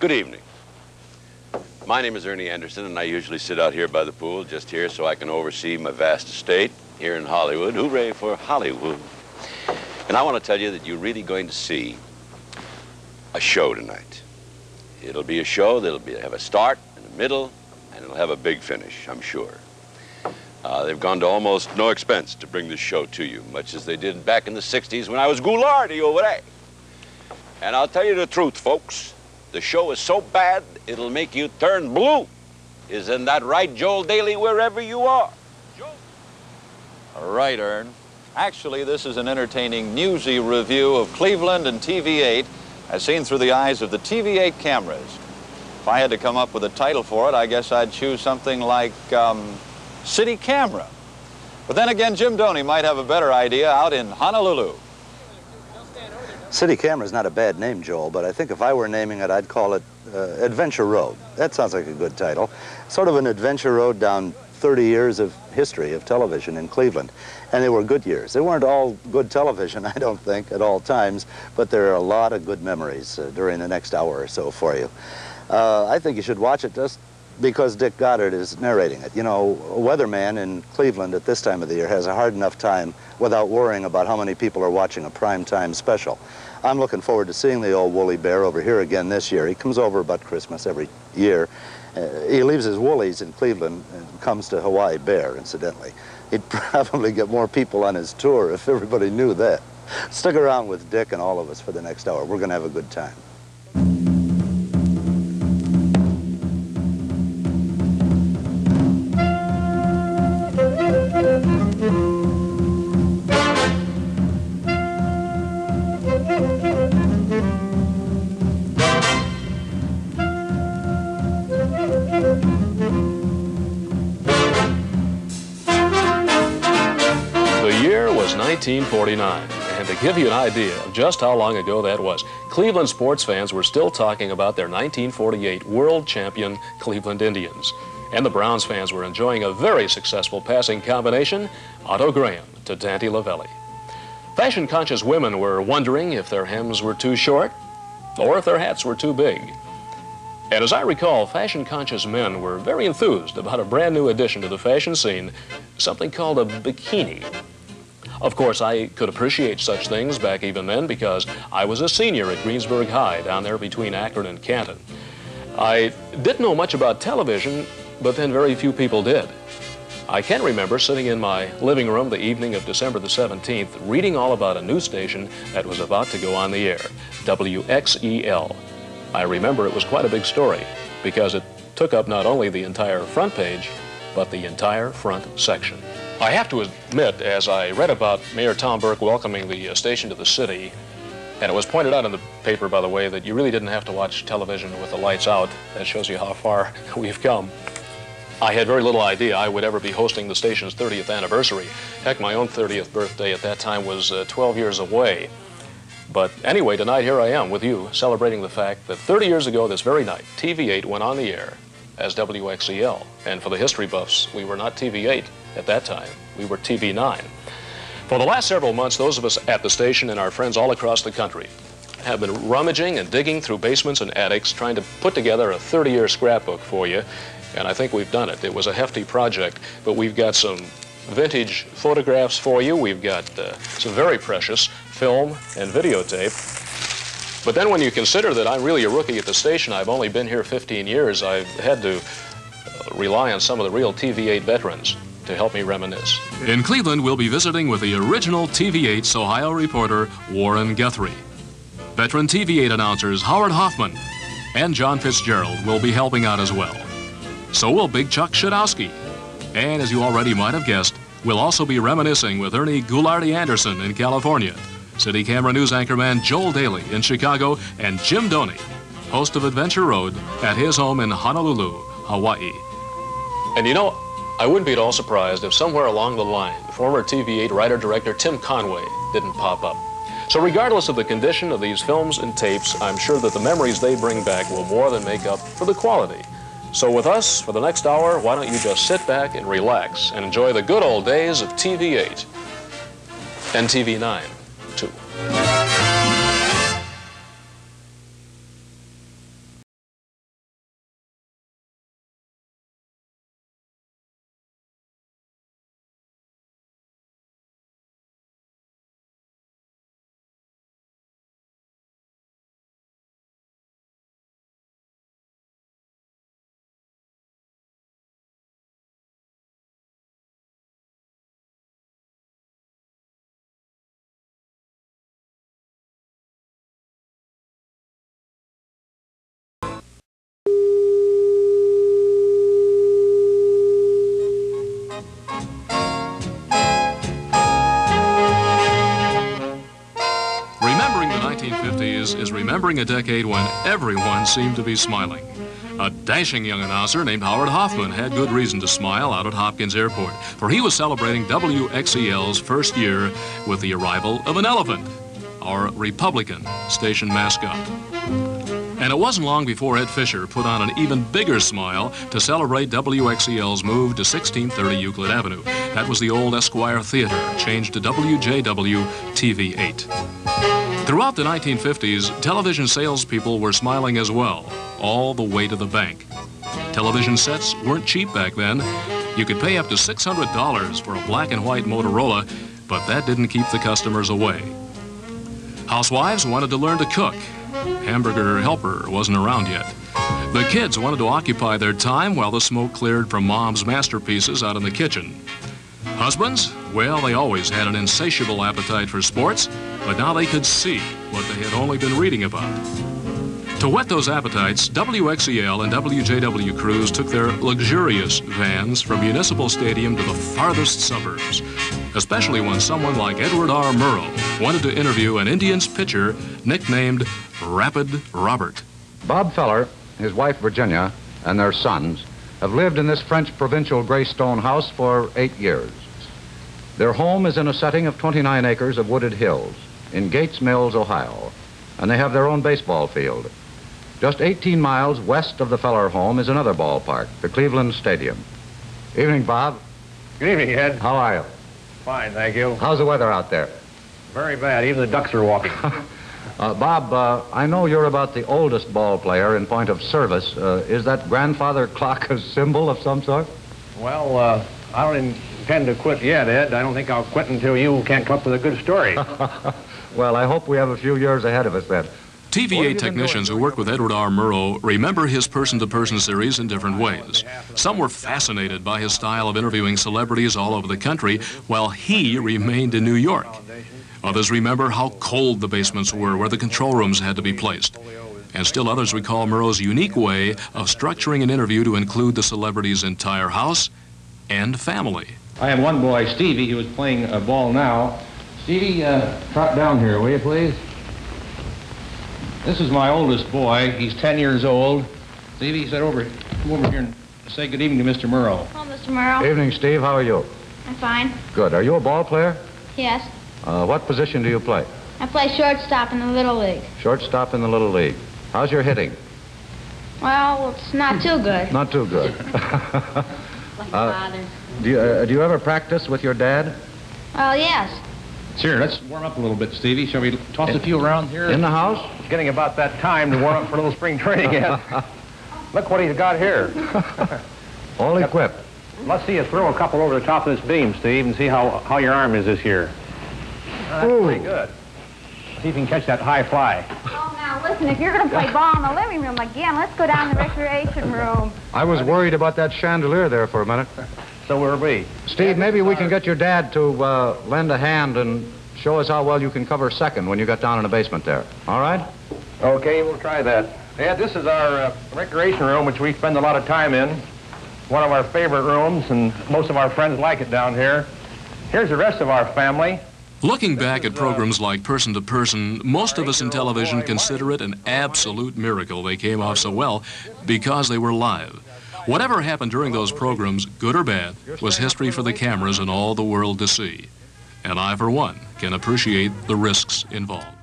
Good evening. My name is Ernie Anderson, and I usually sit out here by the pool, just here so I can oversee my vast estate here in Hollywood. Hooray for Hollywood. And I want to tell you that you're really going to see a show tonight. It'll be a show that'll have a start and a middle, and it'll have a big finish, I'm sure. They've gone to almost no expense to bring this show to you, much as they did back in the 60s when I was Ghoulardi over there. And I'll tell you the truth, folks. The show is so bad, it'll make you turn blue. Isn't that right, Joel Daly, wherever you are? Joel? All right, Ern. Actually, this is an entertaining, newsy review of Cleveland and TV 8 as seen through the eyes of the TV 8 cameras. If I had to come up with a title for it, I guess I'd choose something like City Camera. But then again, Jim Doney might have a better idea out in Honolulu. City Camera is not a bad name, Joel, but I think if I were naming it, I'd call it Adventure Road. That sounds like a good title. Sort of an adventure road down 30 years of history of television in Cleveland. And they were good years. They weren't all good television, I don't think, at all times, but there are a lot of good memories during the next hour or so for you. I think you should watch it just because Dick Goddard is narrating it. You know, a weatherman in Cleveland at this time of the year has a hard enough time without worrying about how many people are watching a primetime special. I'm looking forward to seeing the old woolly bear over here again this year. He comes over about Christmas every year. He leaves his woolies in Cleveland and comes to Hawaii Bear, incidentally. He'd probably get more people on his tour if everybody knew that. Stick around with Dick and all of us for the next hour. We're going to have a good time. And to give you an idea of just how long ago that was, Cleveland sports fans were still talking about their 1948 world champion Cleveland Indians. And the Browns fans were enjoying a very successful passing combination, Otto Graham to Dante Lavelli. Fashion-conscious women were wondering if their hems were too short or if their hats were too big. And as I recall, fashion-conscious men were very enthused about a brand new addition to the fashion scene, something called a bikini. Of course, I could appreciate such things back even then because I was a senior at Greensburg High down there between Akron and Canton. I didn't know much about television, but then very few people did. I can remember sitting in my living room the evening of December the 17th, reading all about a news station that was about to go on the air, WXEL. I remember it was quite a big story because it took up not only the entire front page, but the entire front section. I have to admit, as I read about Mayor Tom Burke welcoming the station to the city, and it was pointed out in the paper, by the way, that you really didn't have to watch television with the lights out. That shows you how far we've come. I had very little idea I would ever be hosting the station's 30th anniversary. Heck, my own 30th birthday at that time was 12 years away. But anyway, tonight here I am with you, celebrating the fact that 30 years ago this very night, TV 8 went on the air as WXEL. And for the history buffs, we were not TV 8. At that time, we were TV 9. For the last several months, those of us at the station and our friends all across the country have been rummaging and digging through basements and attics, trying to put together a 30-year scrapbook for you, and I think we've done it. It was a hefty project, but we've got some vintage photographs for you. We've got some very precious film and videotape. But then when you consider that I'm really a rookie at the station, I've only been here 15 years, I've had to rely on some of the real TV 8 veterans to help me reminisce. In Cleveland, we'll be visiting with the original TV 8's Ohio reporter, Warren Guthrie. Veteran TV 8 announcers Howard Hoffman and John Fitzgerald will be helping out as well. So will Big Chuck Shadowsky. And as you already might have guessed, we'll also be reminiscing with Ernie Ghoulardi Anderson in California, City Camera news anchorman Joel Daly in Chicago, and Jim Doney, host of Adventure Road, at his home in Honolulu, Hawaii. And you know, I wouldn't be at all surprised if somewhere along the line, former TV 8 writer-director Tim Conway didn't pop up. So regardless of the condition of these films and tapes, I'm sure that the memories they bring back will more than make up for the quality. So with us, for the next hour, why don't you just sit back and relax and enjoy the good old days of TV 8 and TV 9, too. 1950 is remembering a decade when everyone seemed to be smiling. A dashing young announcer named Howard Hoffman had good reason to smile out at Hopkins Airport, for he was celebrating WXEL's first year with the arrival of an elephant, our Republican station mascot. And it wasn't long before Ed Fisher put on an even bigger smile to celebrate WXEL's move to 1630 Euclid Avenue. That was the old Esquire Theater, changed to WJW TV 8. Throughout the 1950s, television salespeople were smiling as well, all the way to the bank. Television sets weren't cheap back then. You could pay up to $600 for a black and white Motorola, but that didn't keep the customers away. Housewives wanted to learn to cook. Hamburger Helper wasn't around yet. The kids wanted to occupy their time while the smoke cleared from Mom's masterpieces out in the kitchen. Husbands? Well, they always had an insatiable appetite for sports, but now they could see what they had only been reading about. To whet those appetites, WXEL and WJW crews took their luxurious vans from Municipal Stadium to the farthest suburbs, especially when someone like Edward R. Murrow wanted to interview an Indians pitcher nicknamed Rapid Robert. Bob Feller, his wife Virginia, and their sons have lived in this French provincial graystone house for 8 years. Their home is in a setting of 29 acres of wooded hills in Gates Mills, Ohio, and they have their own baseball field. Just 18 miles west of the Feller home is another ballpark, the Cleveland Stadium. Evening, Bob. Good evening, Ed. How are you? Fine, thank you. How's the weather out there? Very bad. Even the ducks are walking. Bob, I know you're about the oldest ball player in point of service. Is that grandfather clock a symbol of some sort? Well, I don't intend to quit yet, Ed. I don't think I'll quit until you can't come up with a good story. Well, I hope we have a few years ahead of us then. TV8 technicians who worked with Edward R. Murrow remember his person-to-person series in different ways. Some were fascinated by his style of interviewing celebrities all over the country, while he remained in New York. Others remember how cold the basements were, where the control rooms had to be placed. And still others recall Murrow's unique way of structuring an interview to include the celebrity's entire house and family. I have one boy, Stevie, who is playing a ball now. Stevie, trot down here, will you, please? This is my oldest boy. He's 10 years old. Steve, he said, come over here and say good evening to Mr. Murrow. Hello, Mr. Murrow. Evening, Steve. How are you? I'm fine. Good. Are you a ball player? Yes. What position do you play? I play shortstop in the Little League. Shortstop in the Little League. How's your hitting? Well, it's not too good. Not too good. Do you ever practice with your dad? Oh, yes. Here, let's warm up a little bit, Stevie. Shall we toss a few around here? In the house? It's getting about that time to warm up for a little spring training, yeah. Look what he's got here. All equipped. Let's see you throw a couple over the top of this beam, Steve, and see how your arm is this year. That's pretty good. See if you can catch that high fly. Oh, now, listen, if you're going to play ball in the living room again, let's go down to the recreation room. I was worried about that chandelier there for a minute. So will we. Steve, maybe we can get your dad to lend a hand and show us how well you can cover second when you get down in the basement there. All right? Okay, we'll try that. Yeah, this is our recreation room, which we spend a lot of time in. One of our favorite rooms, and most of our friends like it down here. Here's the rest of our family. Looking back at programs like Person to Person, most of us in television consider it an absolute miracle they came off so well because they were live. Whatever happened during those programs, good or bad, was history for the cameras and all the world to see. And I, for one, can appreciate the risks involved.